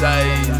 days.